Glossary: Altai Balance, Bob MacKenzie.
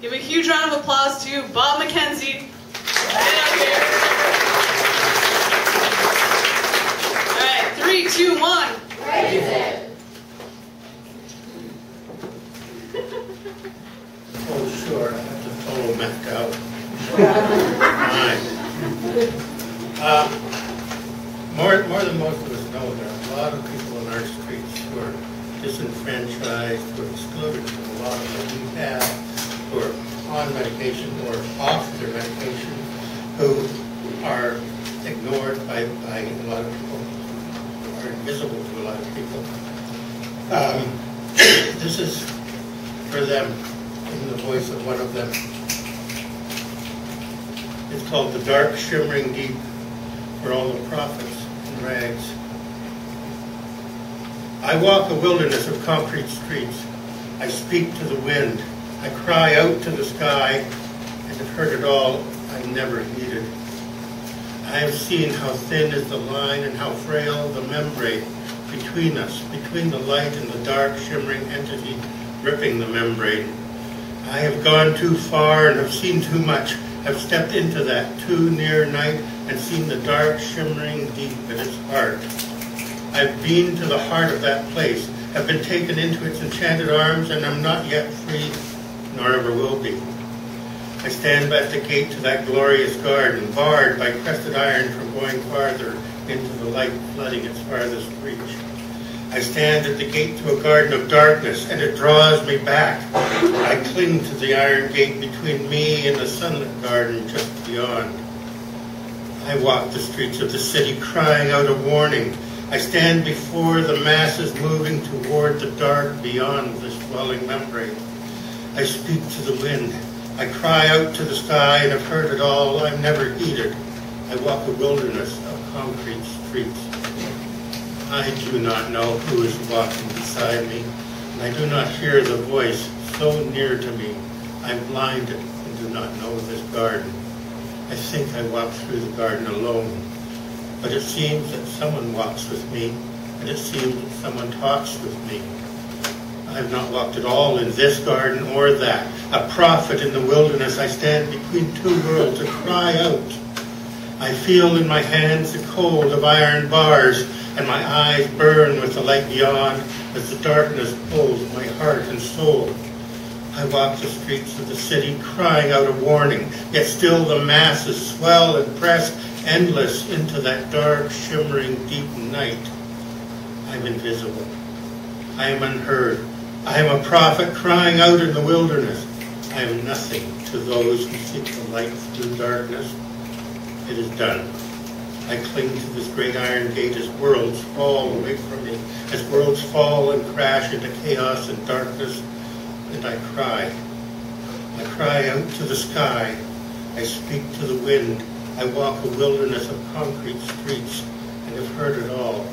Give a huge round of applause to Bob MacKenzie. Get out here. All right, 3, 2, 1. Raise it. Oh, sure, I have to follow Mac out. Fine. More than most of us know, there are a lot of people on our streets who are disenfranchised, who are excluded from a lot of what we have, who are on medication or off their medication, who are ignored by a lot of people, who are invisible to a lot of people. This is for them, in the voice of one of them. It's called The Dark Shimmering Deep, for all the prophets in rags. I walk a wilderness of concrete streets. I speak to the wind. I cry out to the sky, and have heard it all I never heeded. I have seen how thin is the line and how frail the membrane between us, between the light and the dark shimmering entity ripping the membrane. I have gone too far and have seen too much. I've stepped into that too near night and seen the dark shimmering deep at its heart. I've been to the heart of that place, have been taken into its enchanted arms, and I'm not yet free, nor ever will be. I stand at the gate to that glorious garden, barred by crested iron from going farther into the light flooding its farthest reach. I stand at the gate to a garden of darkness, and it draws me back. I cling to the iron gate between me and the sunlit garden just beyond. I walk the streets of the city crying out a warning. I stand before the masses moving toward the dark beyond this swelling membrane. I speak to the wind. I cry out to the sky, and have heard it all. I've never heeded. I walk a wilderness of concrete streets. I do not know who is walking beside me, and I do not hear the voice so near to me. I'm blinded and do not know this garden. I think I walk through the garden alone, but it seems that someone walks with me, and it seems that someone talks with me. I have not walked at all in this garden or that. A prophet in the wilderness, I stand between two worlds and cry out. I feel in my hands the cold of iron bars, and my eyes burn with the light beyond as the darkness pulls my heart and soul. I walk the streets of the city crying out a warning, yet still the masses swell and press endless into that dark, shimmering, deep night. I'm invisible. I am unheard. I am a prophet crying out in the wilderness. I am nothing to those who seek the light through darkness. It is done. I cling to this great iron gate as worlds fall away from me, as worlds fall and crash into chaos and darkness, and I cry. I cry out to the sky. I speak to the wind. I walk a wilderness of concrete streets, and have heard it all.